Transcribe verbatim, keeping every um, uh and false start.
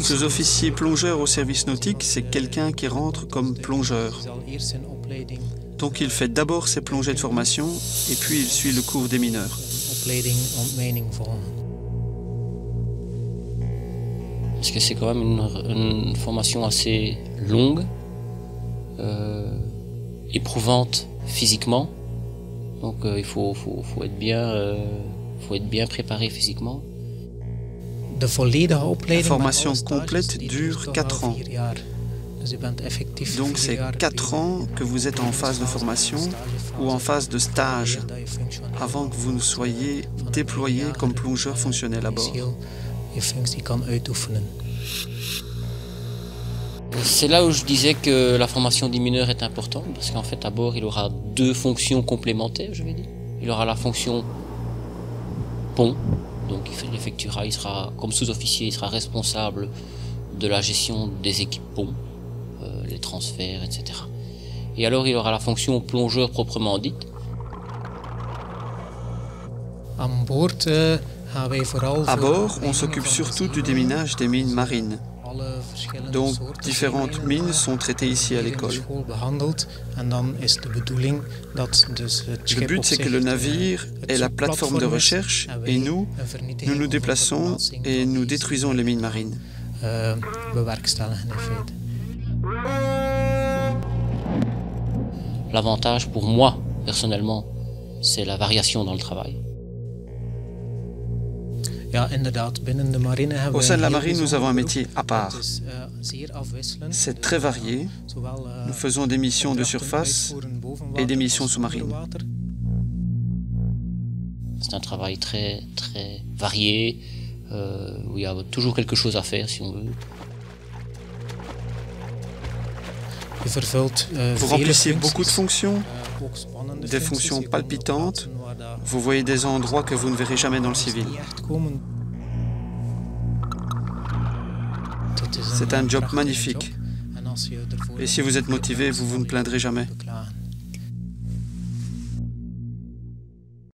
Sous-officier plongeur au service nautique, c'est quelqu'un qui rentre comme plongeur. Donc il fait d'abord ses plongées de formation et puis il suit le cours des mineurs. Parce que c'est quand même une, une formation assez longue, euh, éprouvante physiquement. Donc euh, il faut, faut, faut, être bien, euh, faut être bien préparé physiquement. La formation complète dure quatre ans. Donc c'est quatre ans que vous êtes en phase de formation ou en phase de stage avant que vous ne soyez déployé comme plongeur fonctionnel à bord. C'est là où je disais que la formation des mineurs est importante parce qu'en fait à bord il aura deux fonctions complémentaires, je vais dire. Il aura la fonction pont, donc il effectuera, il sera comme sous-officier, il sera responsable de la gestion des équipes ponts, euh, les transferts, et cetera. Et alors il aura la fonction plongeur proprement dite. À bord, on s'occupe surtout du déminage des mines marines. Donc, différentes mines sont traitées ici à l'école. Le but, c'est que le navire est la plateforme de recherche et nous, nous nous déplaçons et nous détruisons les mines marines. L'avantage pour moi, personnellement, c'est la variation dans le travail. Au sein de la marine, nous avons un métier à part. C'est très varié. Nous faisons des missions de surface et des missions sous-marines. C'est un travail très, très varié, euh, où il y a toujours quelque chose à faire, si on veut. Vous remplissez beaucoup de fonctions, des fonctions palpitantes. Vous voyez des endroits que vous ne verrez jamais dans le civil. C'est un job magnifique. Et si vous êtes motivé, vous vous ne plaindrez jamais.